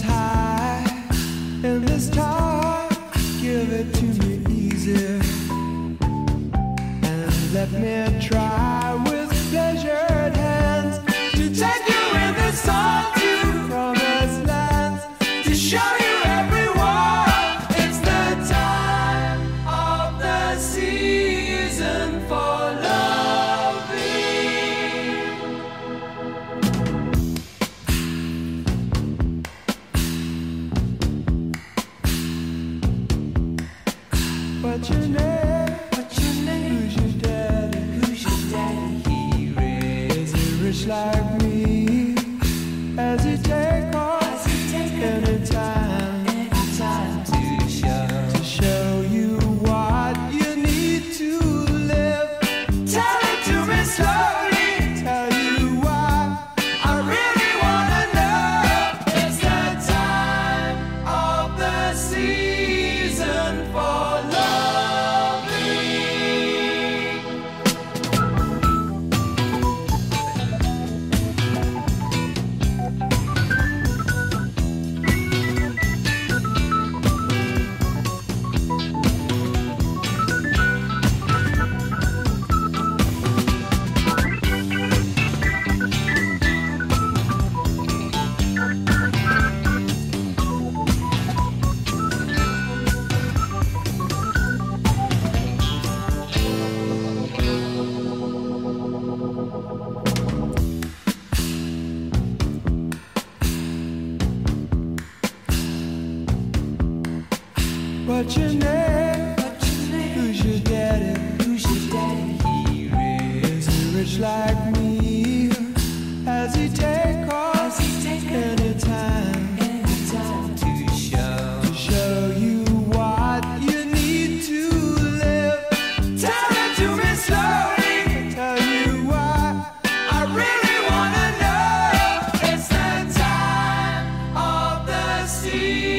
is high and this time give it to me easy, and let me try with pleasured hands to take you in the sun to promised lands, to show you everyone it's the time of the season for what's your name? What's your name? Who's your daddy? Who's your daddy? He raised a rich like me. As he take off any time to show you what you need to live. Tell it to me slowly. Tell you why I really wanna know. It's the time of the season for love. What's your name? What's your name? Who's your daddy? Who's your daddy? He raised a rich like me. Has he take off any time to show you what you need to live? Tell it to me slowly. Tell you why I really wanna know. It's the time of the season.